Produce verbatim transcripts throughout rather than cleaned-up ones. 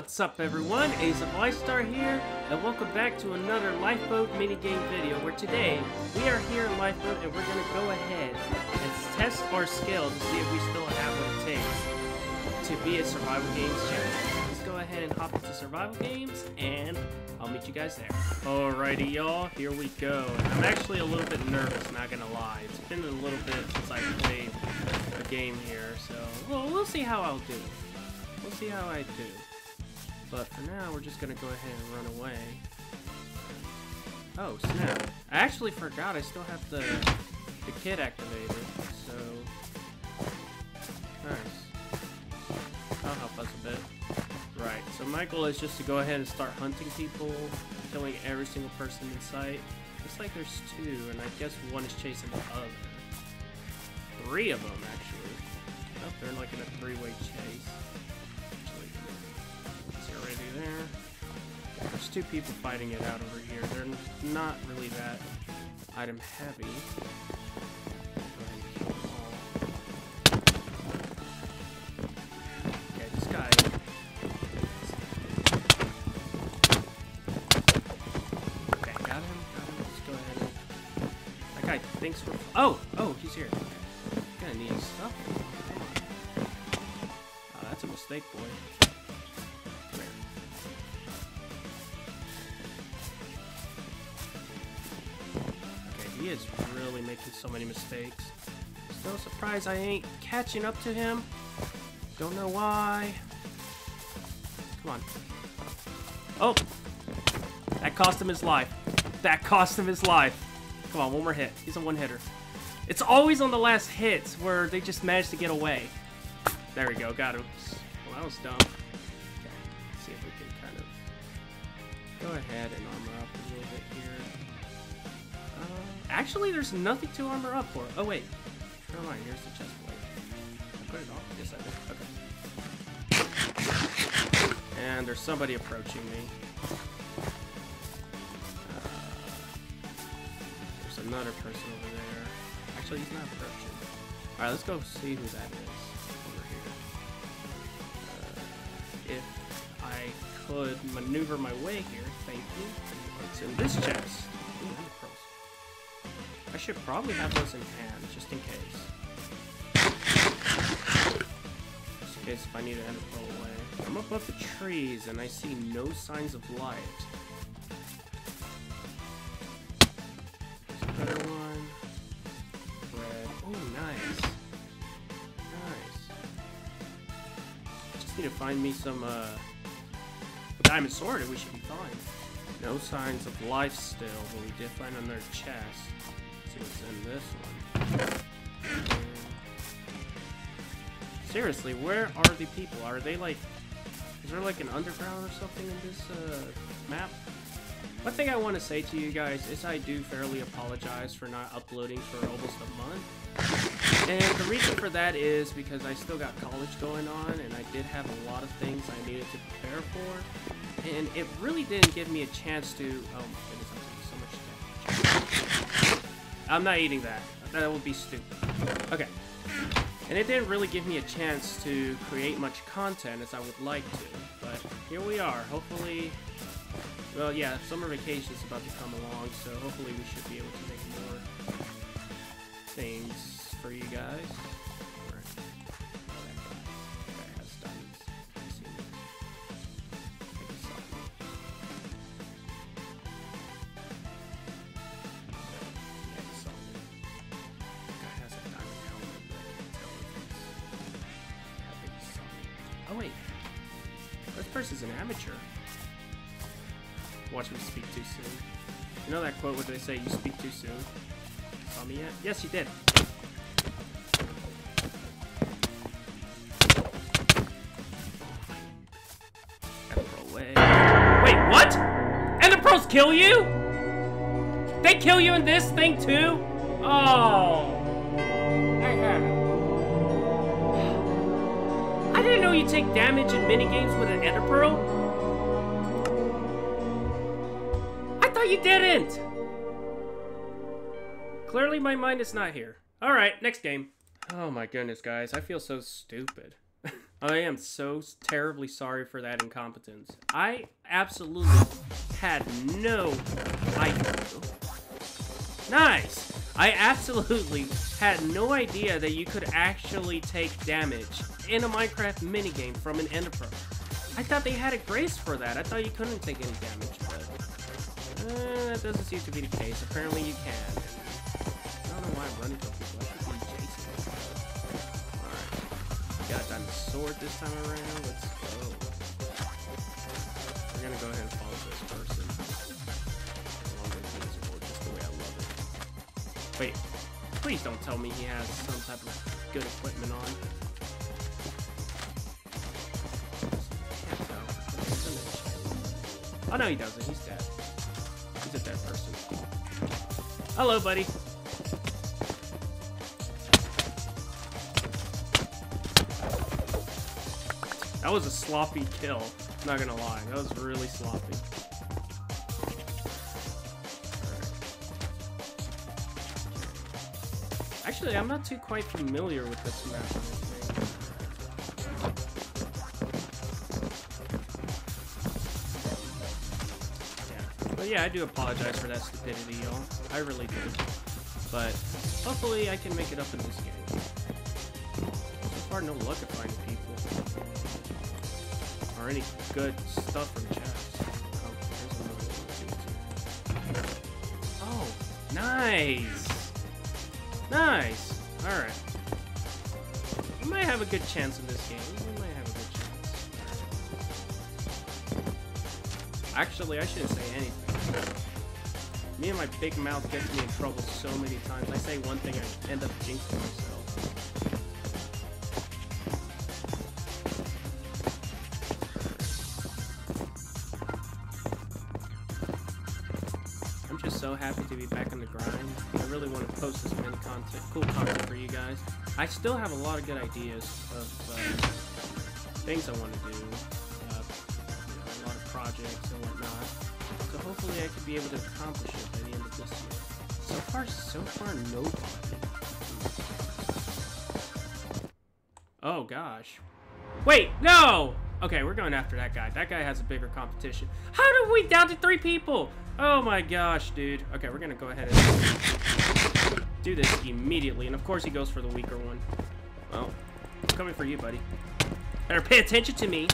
What's up, everyone? AZIP Lightstar here, and welcome back to another Lifeboat minigame video, where today we are here in Lifeboat and we're going to go ahead and test our skill to see if we still have what it takes to be a Survival Games champion. Let's go ahead and hop into Survival Games, and I'll meet you guys there. Alrighty, y'all, here we go. I'm actually a little bit nervous, not going to lie. It's been a little bit since I played a game here, so well, we'll see how I'll do. We'll see how I do. But for now, we're just gonna go ahead and run away. Oh, snap. I actually forgot I still have the, the kit activated, so... Nice. That'll help us a bit. Right, so my goal is just to go ahead and start hunting people, killing every single person in sight. Looks like there's two, and I guess one is chasing the other. Three of them, actually. Oh, they're like in a three-way chase. There. There's two people fighting it out over here. They're not really that item heavy. Okay, this guy. Okay, got him. Got him. Let's go ahead. And... That guy thinks we're. Oh, oh, he's here. Okay. Gonna need his stuff. Oh, that's a mistake, boy. He is really making so many mistakes. Still surprised I ain't catching up to him. Don't know why. Come on. Oh! That cost him his life. That cost him his life. Come on, one more hit. He's a one-hitter. It's always on the last hits where they just manage to get away. There we go, got him. Well, that was dumb. Okay, let's see if we can kind of go ahead and armor up a little bit here. Uh, actually, there's nothing to armor up for. Oh, wait. Never mind. Here's the chest plate. I put it off. Yes, I did. Okay. And there's somebody approaching me. Uh, there's another person over there. Actually, he's not approaching. Alright, let's go see who that is over here. Uh, if I could maneuver my way here, thank you. What's in this chest? Ooh, I'm approaching. I should probably have those in hand, just in case. Just in case if I need to end up roll away. I'm above the trees and I see no signs of light. There's another one. Red. Oh, nice. Nice. I just need to find me some, uh... a diamond sword and we should be fine. No signs of life still, but we did find another chest. What's in this one? Seriously, where are the people? Are they like... Is there like an underground or something in this uh, map? One thing I want to say to you guys is I do fairly apologize for not uploading for almost a month. And the reason for that is because I still got college going on and I did have a lot of things I needed to prepare for. And it really didn't give me a chance to... Oh my goodness, I'm doing so much damage. I'm not eating that. That would be stupid. Okay. And it didn't really give me a chance to create much content as I would like to. But here we are. Hopefully... Well, yeah, summer vacation is about to come along, so hopefully we should be able to make more things for you guys. Oh wait, this person's an amateur. Watch me speak too soon. You know that quote where they say, you speak too soon? Saw me yet? Yes, you did. Away. Wait, what? And the pros kill you? They kill you in this thing too? Oh. I didn't know you take damage in minigames with an Ender Pearl. I thought you didn't! Clearly my mind is not here. Alright, next game. Oh my goodness, guys. I feel so stupid. I am so terribly sorry for that incompetence. I absolutely had no idea. Nice! I absolutely had no idea that you could actually take damage in a Minecraft minigame from an enderpearl. I thought they had a grace for that. I thought you couldn't take any damage, but uh, that doesn't seem to be the case. Apparently you can. I don't know why I'm running so quick. I should be chasing. Alright. Got a diamond sword this time around. Let's go. We're gonna go ahead and follow this person. Just the way I love it. Wait. Please don't tell me he has some type of good equipment on. Oh no, he doesn't. He's dead. He's a dead person. Hello, buddy. That was a sloppy kill. Not gonna lie, that was really sloppy. Right. Actually, I'm not too quite familiar with this map. Yeah, I do apologize for that stupidity, y'all. I really do. But hopefully I can make it up in this game. So far, no luck at finding people. Or any good stuff from chests. Oh, there's another one too. Oh, nice! Nice! Alright. We might have a good chance in this game. We might have a good chance. Actually, I shouldn't say anything. Me and my big mouth gets me in trouble so many times. I say one thing, I end up jinxing myself. I'm just so happy to be back on the grind. I really want to post as many content, cool content for you guys. I still have a lot of good ideas of uh, things I want to do, uh, you know, a lot of projects and whatnot. So hopefully I could be able to accomplish it by the end of this year. So far, so far, nobody. Oh, gosh. Wait, no! Okay, we're going after that guy. That guy has a bigger competition. How did we down to three people? Oh, my gosh, dude. Okay, we're going to go ahead and do this immediately. And, of course, he goes for the weaker one. Well, I'm coming for you, buddy. Better pay attention to me.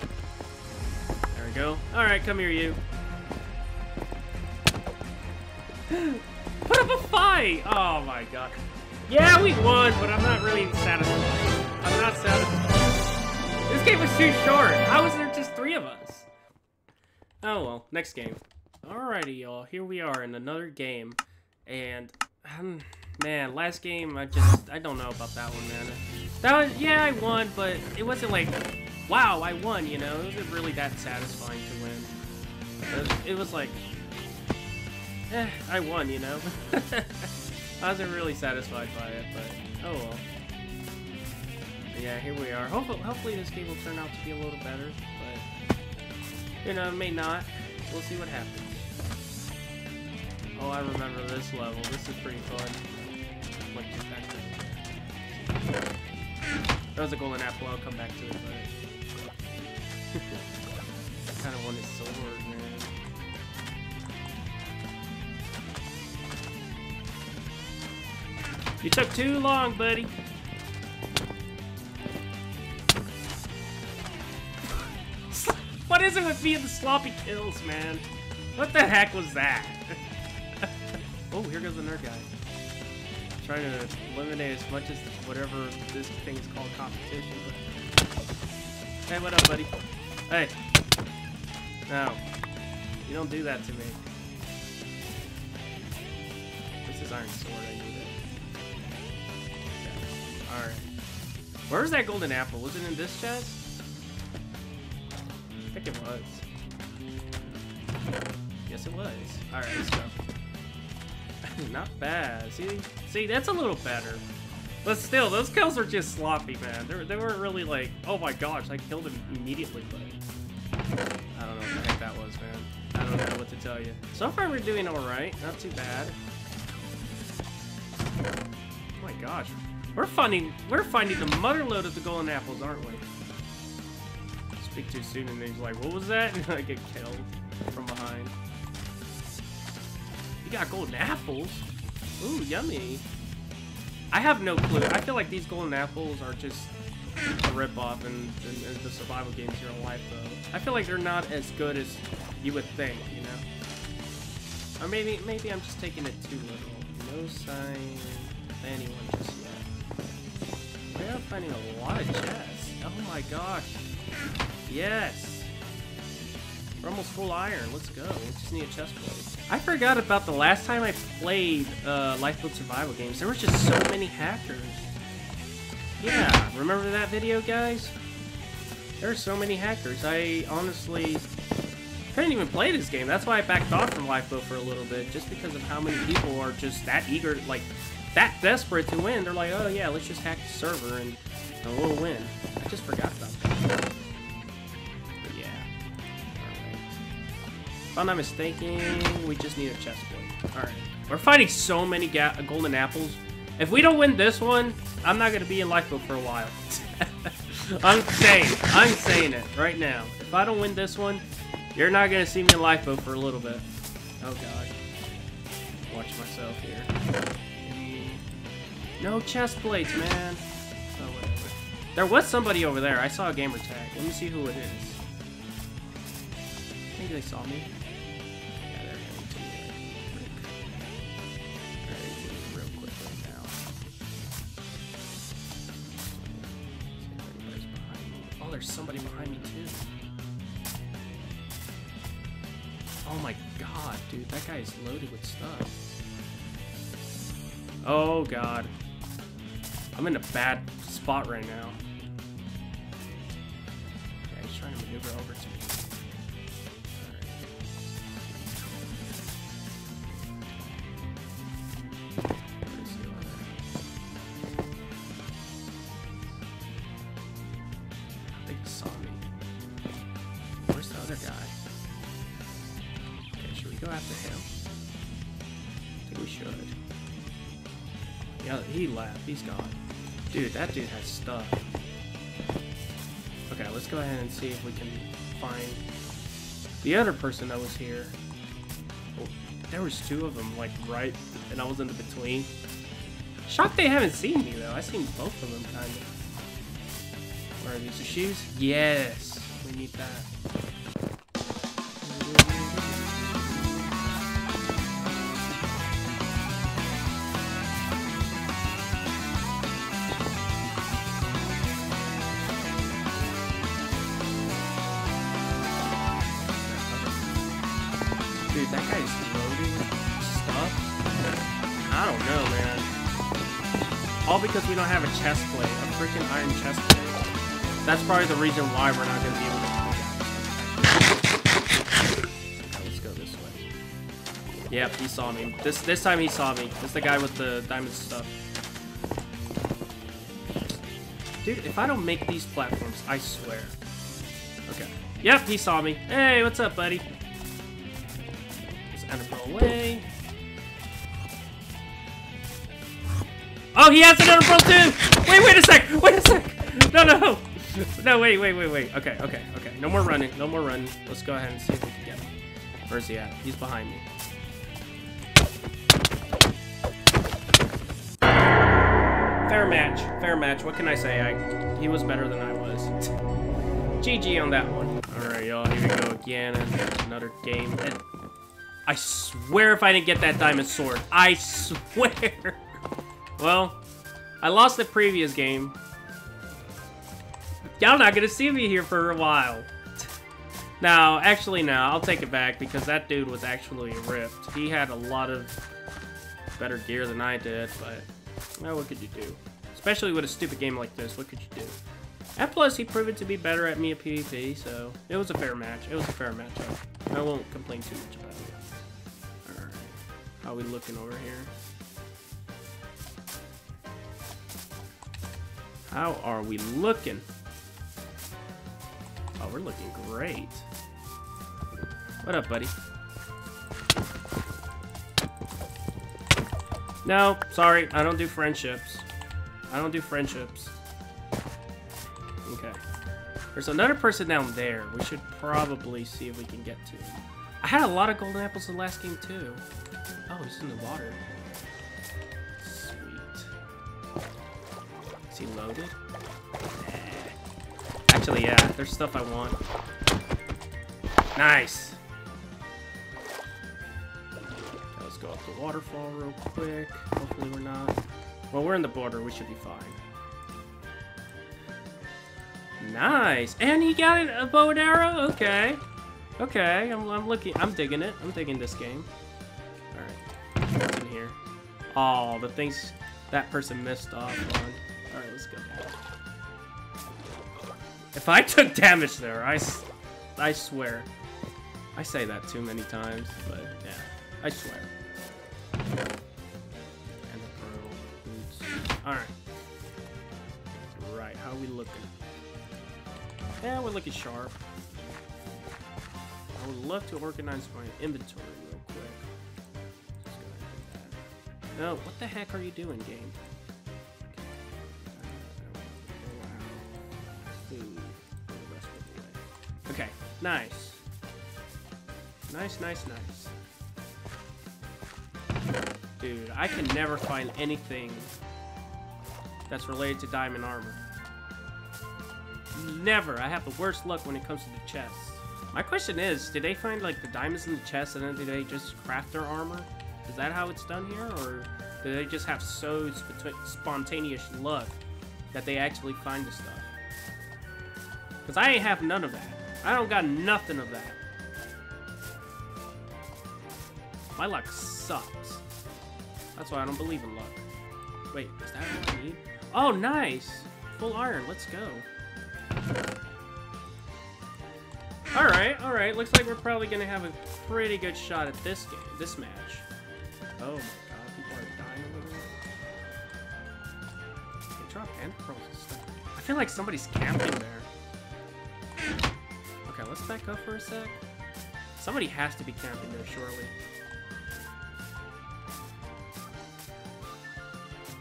There we go. All right, come here, you. Put up a fight! Oh my god. Yeah, we won, but I'm not really satisfied. I'm not satisfied. This game was too short. How was there just three of us? Oh well, next game. Alrighty, y'all. Here we are in another game. And, um, man, last game, I just, I don't know about that one, man. That was, yeah, I won, but it wasn't like, wow, I won, you know? It wasn't really that satisfying to win. It was, it was like... Eh, I won, you know? I wasn't really satisfied by it, but oh well. But yeah, here we are. Hopefully, hopefully this game will turn out to be a little better, but you know, it may not. We'll see what happens. Oh, I remember this level. This is pretty fun. Like, just back to it. That was a golden apple. I'll come back to it, but I kind of want his sword, man. You took too long, buddy. What is it with me and the sloppy kills, man? What the heck was that? Oh, here goes the nerd guy. I'm trying to eliminate as much as whatever this thing is called competition. But... Hey, what up, buddy? Hey. No. You don't do that to me. This is Iron Sword, I knew that. Alright. Where was that golden apple? Was it in this chest? I think it was. Yes, it was. Alright, let's go. Not bad. See? See, that's a little better. But still, those kills were just sloppy, man. They, they weren't really like, oh my gosh, I killed him immediately, but... I don't know what the heck that was, man. I don't know what to tell you. So far, we're doing alright. Not too bad. Oh my gosh. We're finding we're finding the motherlode of the golden apples, aren't we? stick too soon and they're like, what was that? And I get killed from behind. You got golden apples? Ooh, yummy. I have no clue. I feel like these golden apples are just a rip-off in, in, in the survival games here in Lifeboat. I feel like they're not as good as you would think, you know? Or maybe maybe I'm just taking it too little. No sign of anyone just yet. We are finding a lot of chests. Oh my gosh. Yes! We're almost full iron. Let's go. We just need a chest plate. I forgot about the last time I played uh, Lifeboat Survival Games. There was just so many hackers. Yeah, remember that video, guys? There are so many hackers. I honestly couldn't even play this game. That's why I backed off from Lifeboat for a little bit, just because of how many people are just that eager, like, that desperate to win. They're like, oh yeah, let's just hack the server and, and we'll win. I just forgot about that. If I'm not mistaken, we just need a chest plate. Alright. We're fighting so many ga golden apples. If we don't win this one, I'm not going to be in Lifeboat for a while. I'm saying, I'm saying it right now. If I don't win this one, you're not going to see me in Lifeboat for a little bit. Oh, God. Watch myself here. No chest plates, man. Oh, wait, wait. There was somebody over there. I saw a gamer tag. Let me see who it is. I think they saw me. There's somebody behind me too. Oh my god, dude, that guy is loaded with stuff. Oh god. I'm in a bad spot right now. Okay, he's trying to maneuver over to me. He's gone. Dude, that dude has stuff. Okay, let's go ahead and see if we can find the other person that was here. Oh, there was two of them, like, right, and I was in the between. Shocked they haven't seen me, though. I've seen both of them, kind of. Where are these, the shoes? Yes! We need that. Dude, that guy is loading stuff. I don't know, man. All because we don't have a chest plate, a freaking iron chest plate. That's probably the reason why we're not gonna be able to do that. Let's go this way. Yep, he saw me. This this time he saw me. It's the guy with the diamond stuff. Dude, if I don't make these platforms, I swear. Okay. Yep, he saw me. Hey, what's up, buddy? Away. Oh, he has another pro too! Wait, wait a sec! Wait a sec! No, no! No, wait, wait, wait, wait. Okay, okay, okay. No more running. No more running. Let's go ahead and see if we can get him. Where's he at? He's behind me. Fair match. Fair match. What can I say? I, he was better than I was. G G on that one. Alright, y'all. Here we go again. Another game. And I swear if I didn't get that diamond sword. I swear. Well, I lost the previous game. Y'all not gonna see me here for a while. Now, actually, no. I'll take it back because that dude was actually ripped. He had a lot of better gear than I did, but... Well, what could you do? Especially with a stupid game like this, what could you do? And plus, he proved to be better at me at PvP, so... It was a fair match. It was a fair match. I won't complain too much about it. How are we looking over here? How are we looking? Oh, we're looking great. What up, buddy? No, sorry, I don't do friendships. I don't do friendships. Okay. There's another person down there. We should probably see if we can get to him. I had a lot of golden apples in the last game, too. Oh, he's in the water. Sweet. Is he loaded? Actually, yeah. There's stuff I want. Nice. Let's go up the waterfall real quick. Hopefully we're not. Well, we're in the border. We should be fine. Nice. And he got it, a bow and arrow? Okay. Okay. I'm, I'm looking. I'm digging it. I'm digging this game. All right. What's in here? Oh, the things that person missed off on. All right. Let's go down. If I took damage there, I, I swear. I say that too many times, but yeah. I swear. Alright. Right, how are we looking? Yeah, we're looking sharp. I would love to organize my inventory real quick. Just go ahead and do that. No, what the heck are you doing, game? Okay, nice. Nice, nice, nice. Dude, I can never find anything that's related to diamond armor. Never. I have the worst luck when it comes to the chests. My question is, did they find like the diamonds in the chest and then did they just craft their armor? Is that how it's done here? Or do they just have so spontaneous luck that they actually find the stuff? Because I ain't have none of that. I don't got nothing of that. My luck sucks. That's why I don't believe in luck. Wait, is that what I need? Oh, nice! Full iron, let's go. Alright, alright, looks like we're probably gonna have a pretty good shot at this game, this match. Oh my god, people are dying over there. They drop end pearls and stuff. I feel like somebody's camping there. Okay, let's back up for a sec. Somebody has to be camping there, surely.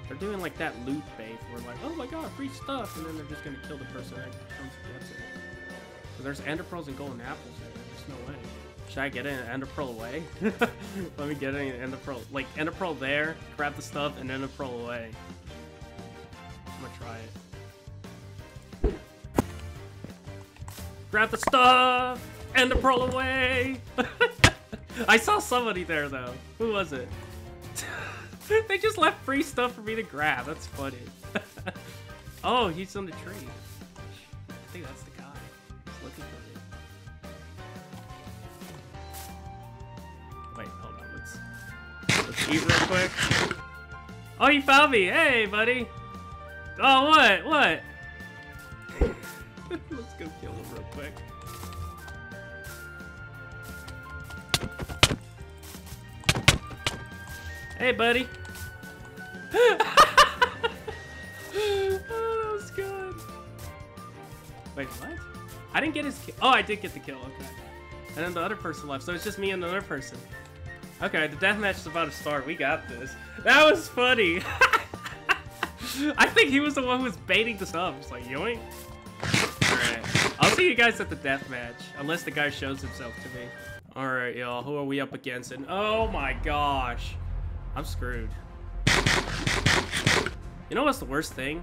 They're doing like that loot bait where like, oh my god, free stuff, and then they're just gonna kill the person that comes and gets it. But there's ender pearls and golden apples there. There's no way. Should I get an ender pearl away? Let me get an ender pearl. Like ender pearl there, grab the stuff, and ender pearl away. I'm gonna try it. Grab the stuff, ender pearl away. I saw somebody there though. Who was it? They just left free stuff for me to grab. That's funny. Oh, he's on the tree. I think that's the guy. He's looking for me. Wait, hold on. Let's, let's eat real quick. Oh, you found me. Hey, buddy. Oh, what? What? Let's go kill him real quick. Hey, buddy. Oh, that was good. Wait, what? I didn't get his kill. Oh, I did get the kill. Okay. And then the other person left, so it's just me and another person. Okay, the deathmatch is about to start. We got this. That was funny. I think he was the one who was baiting the stuff. It's like, yoink. Alright. I'll see you guys at the deathmatch. Unless the guy shows himself to me. Alright, y'all. Who are we up against? And oh my gosh. I'm screwed. You know what's the worst thing?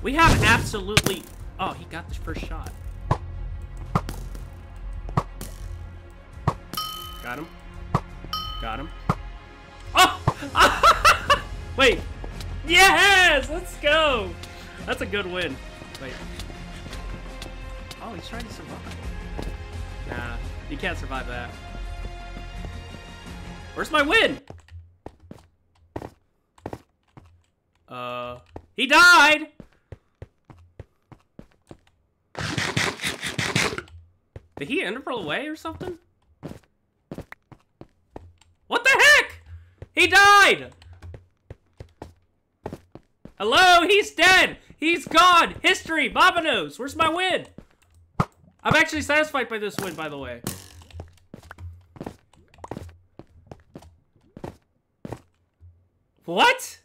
We have absolutely... Oh, he got this first shot. Got him. Got him. Oh! Wait. Yes! Let's go! That's a good win. Wait. Oh, he's trying to survive. Nah, you can't survive that. Where's my win? Uh, he died! Did he enderpearl away or something? What the heck? He died! Hello, he's dead! He's gone! History! Baba knows! Where's my win? I'm actually satisfied by this win, by the way. What?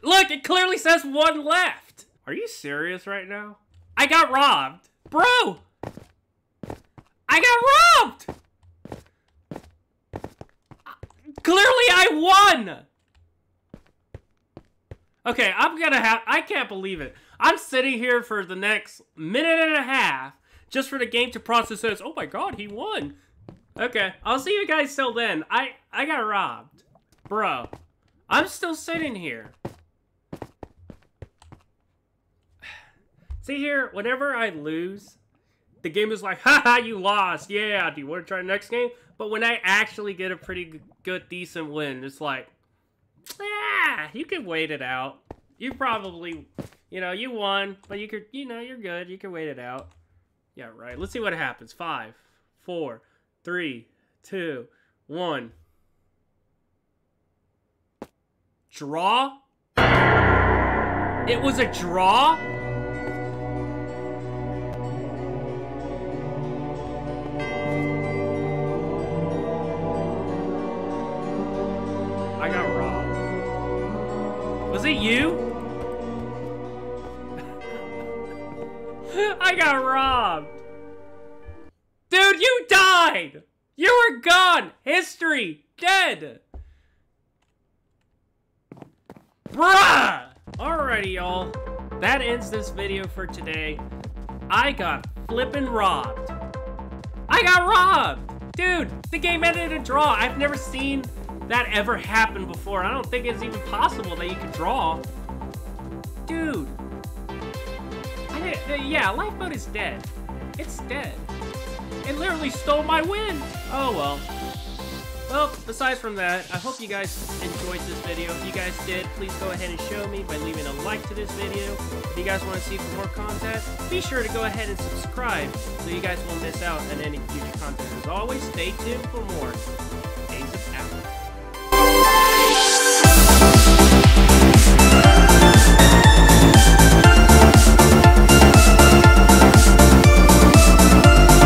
Look, it clearly says one left. Are you serious right now? I got robbed! Bro! I got robbed! Clearly I won! Okay, I'm gonna have... I can't believe it. I'm sitting here for the next minute and a half just for the game to process this. Oh my god, he won! Okay, I'll see you guys till then. I, I got robbed. Bro, I'm still sitting here. See here, whenever I lose, the game is like, haha, you lost. Yeah, do you want to try the next game? But when I actually get a pretty good, decent win, it's like, ah, you can wait it out. You probably, you know, you won, but you could, you know, you're good. You can wait it out. Yeah, right. Let's see what happens. Five, four, three, two, one. Draw? It was a draw? I got robbed. Was it you? I got robbed. Dude, you died. You were gone. History. Dead. Bruh. Alrighty, y'all. That ends this video for today. I got flippin' robbed. I got robbed. Dude, the game ended in a draw. I've never seen that ever happened before. I don't think it's even possible that you could draw. Dude. I did, yeah, Lifeboat is dead. It's dead. It literally stole my win. Oh, well. Well, besides from that, I hope you guys enjoyed this video. If you guys did, please go ahead and show me by leaving a like to this video. If you guys want to see more content, be sure to go ahead and subscribe so you guys won't miss out on any future content. As always, stay tuned for more.